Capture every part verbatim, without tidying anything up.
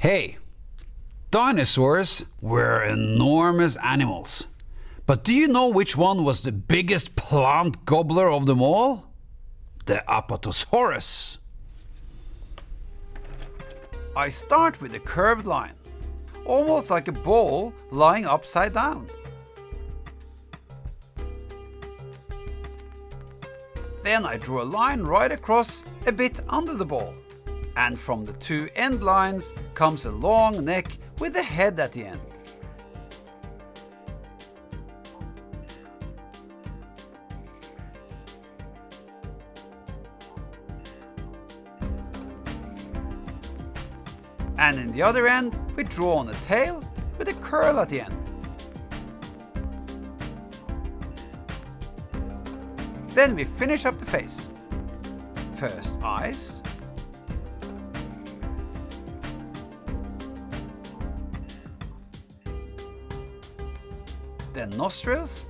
Hey, dinosaurs were enormous animals. But do you know which one was the biggest plant gobbler of them all? The Apatosaurus. I start with a curved line, almost like a ball lying upside down. Then I draw a line right across, a bit under the ball. And from the two end lines comes a long neck with a head at the end. And in the other end, we draw on a tail with a curl at the end. Then we finish up the face. First eyes. Then nostrils.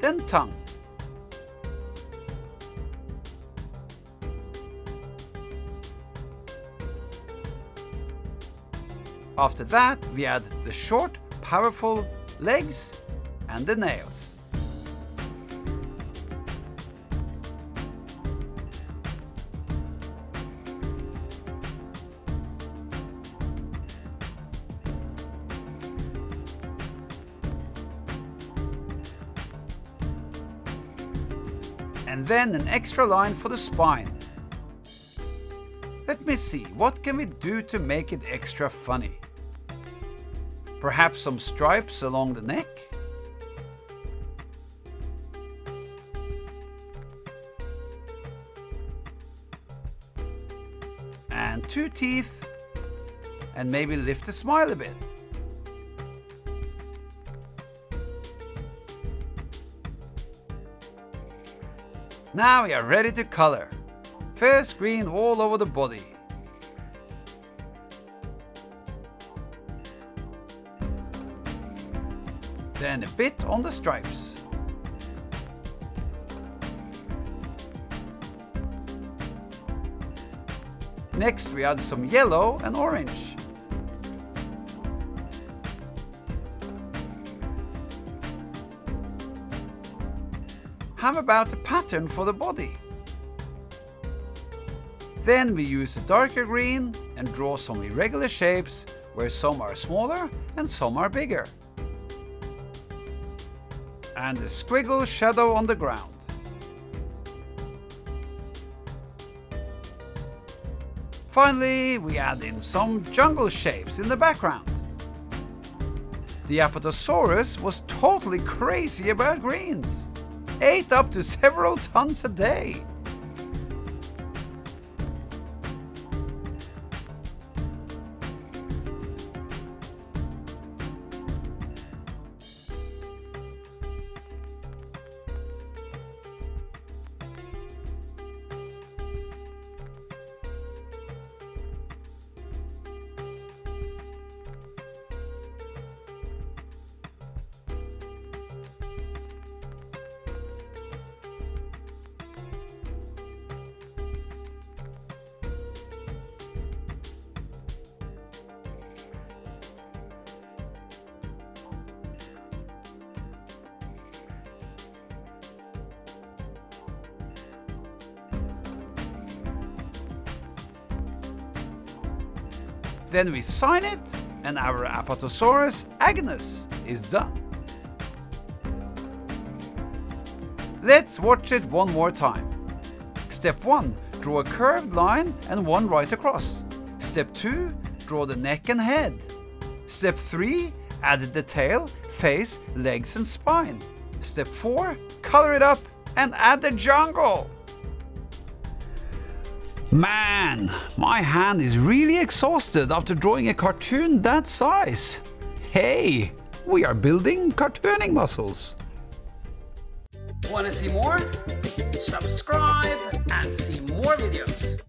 Then tongue. After that, we add the short, powerful legs and the nails. And then an extra line for the spine. Let me see, what can we do to make it extra funny? Perhaps some stripes along the neck? And two teeth, and maybe lift the smile a bit. Now we are ready to color. First green all over the body. Then a bit on the stripes. Next we add some yellow and orange. How about a pattern for the body? Then we use a darker green and draw some irregular shapes where some are smaller and some are bigger. And a squiggle shadow on the ground. Finally, we add in some jungle shapes in the background. The Apatosaurus was totally crazy about greens. Ate up to several tons a day. Then we sign it, and our Apatosaurus Agnus is done. Let's watch it one more time. Step one, draw a curved line and one right across. Step two, draw the neck and head. Step three, add the tail, face, legs and spine. Step four, color it up and add the jungle. Man, my hand is really exhausted after drawing a cartoon that size. Hey, we are building cartooning muscles. Want to see more? Subscribe and see more videos.